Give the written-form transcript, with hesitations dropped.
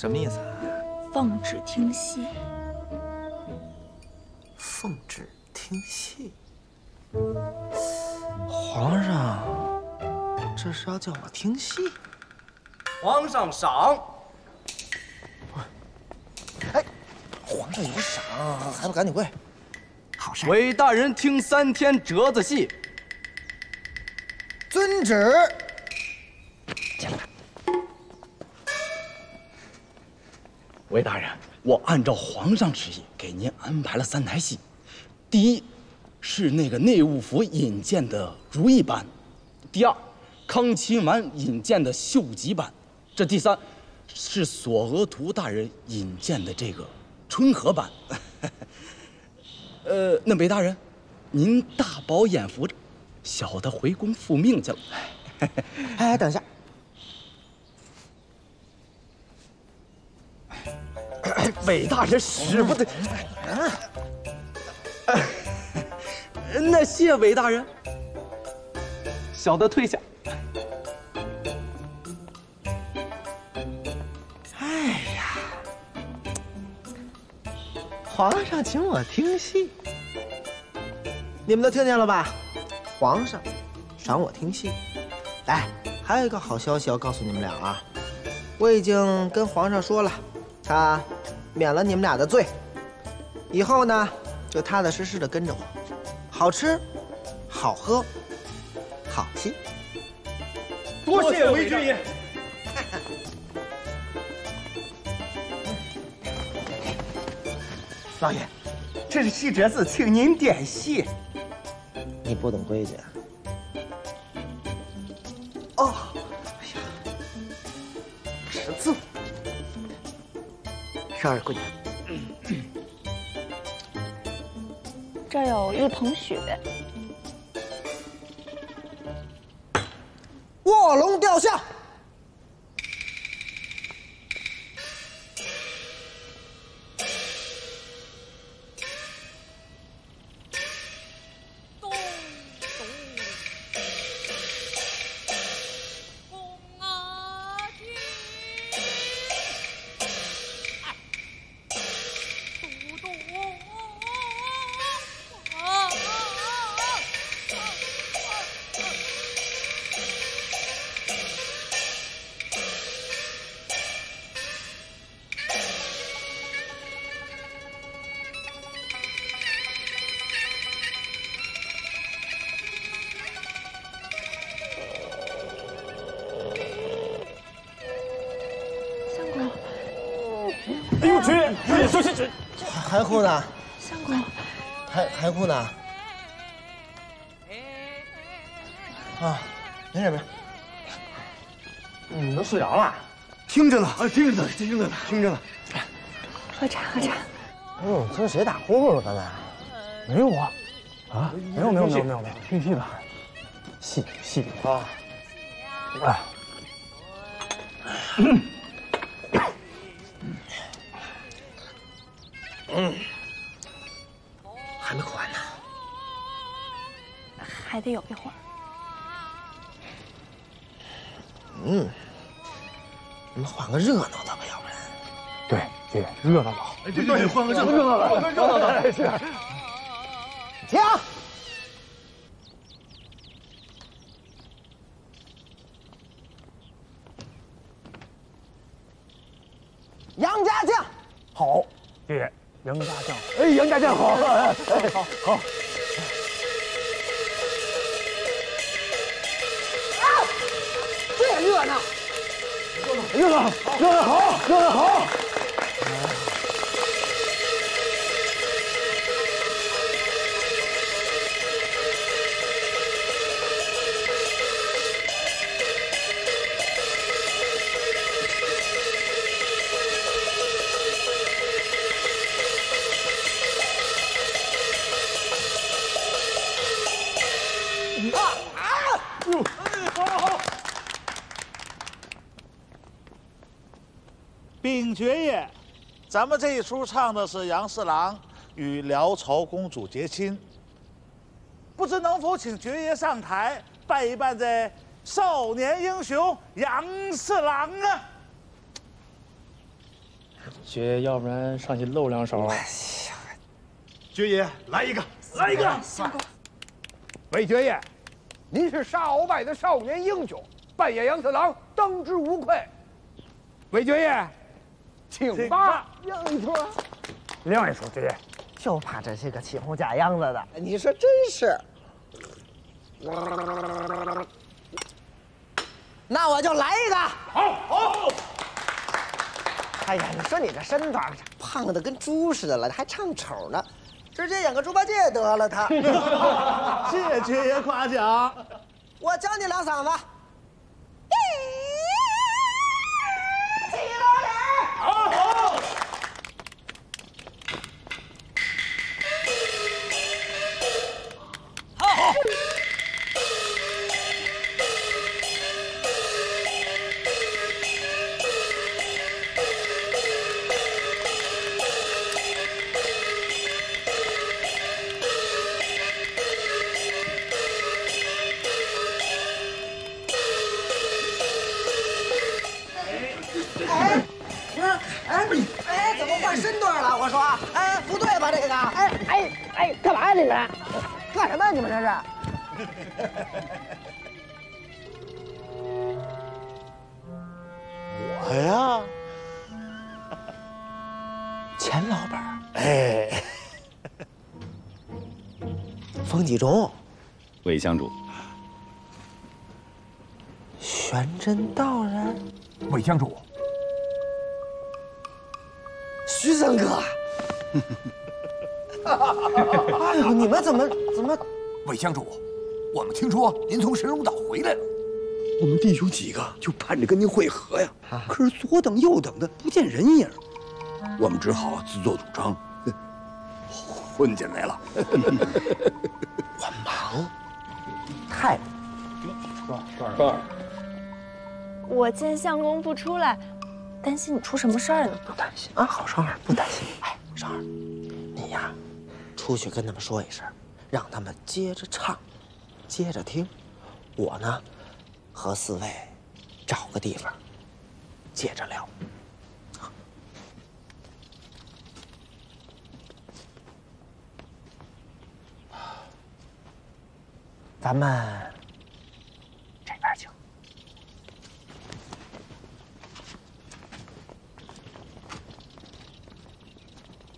什么意思啊？奉旨听戏。奉旨听戏。皇上，这是要叫我听戏？皇上赏。哎，皇上有赏，还不赶紧跪？好事。韦大人听3天折子戏。遵旨。 韦大人，我按照皇上旨意给您安排了3台戏，第一是那个内务府引荐的《如意班》，第二康亲王引荐的《秀吉班》，这第三是索额图大人引荐的这个《春和班》那韦大人，您大饱眼福，小的回宫复命去了。哎，等一下。 韦大人使不得，那谢韦大人，小的退下。哎呀，皇上请我听戏，你们都听见了吧？皇上赏我听戏。来，还有一个好消息要告诉你们俩啊，我已经跟皇上说了。 他免了你们俩的罪，以后呢就踏踏实实的跟着我，好吃，好喝，好戏。多谢韦军爷。老爷，这是细折子，请您点戏。你不懂规矩啊。哦，哎呀，识字。 少儿姑娘，这儿有一捧雪。卧龙吊象。咚咚咚啊！ 还哭呢？相公，还哭呢？啊，没事没事。你都睡着了？听着呢，啊，听着呢，听着呢，听着呢。喝茶，喝茶。哎呦，听谁打呼噜了？刚才没我啊？没有，听戏的。戏啊！哎。 嗯，还没哭完呢，还得有一会儿。嗯，你们换个热闹的吧，要不然。对对，热闹的好。哎，对，换个热闹的，换个热闹的。停！杨家将，好，谢谢。 杨家将，哎，杨家将好，哎，好，好。啊，这热闹，热闹，好，热闹好。爵爷，咱们这一出唱的是杨四郎与辽朝公主结亲，不知能否请爵爷上台拜一拜这少年英雄杨四郎啊？爵，要不然上去露两手。哎呀，爵爷，来一个，来一个！相公，韦爵爷，您是沙鳌拜的少年英雄，扮演杨次郎当之无愧。韦爵爷，请吧，让一出，让一出，爵爷。 就怕这是个起哄假秧子的，你说真是。那我就来一个。好，好。哎呀，你说你这身段，胖的跟猪似的了，还唱丑呢，直接演个猪八戒得了他。谢爵爷夸奖，我教你两嗓子。起落脸。好好。 干什么呀？你们这是？我呀，钱老板。哎，方继中，韦香主，玄真道人，韦香主，徐三哥。哎呦，你们怎么？韦香主，我们听说您从神龙岛回来了，我们弟兄几个就盼着跟您会合呀。可是左等右等的不见人影，我们只好自作主张，混进来了。我忙，太壮，我见相公不出来，担心你出什么事儿呢？不担心啊，好双儿，不担心。哎，双儿，你呀。 出去跟他们说一声，让他们接着唱，接着听。我呢，和四位找个地方接着聊。咱们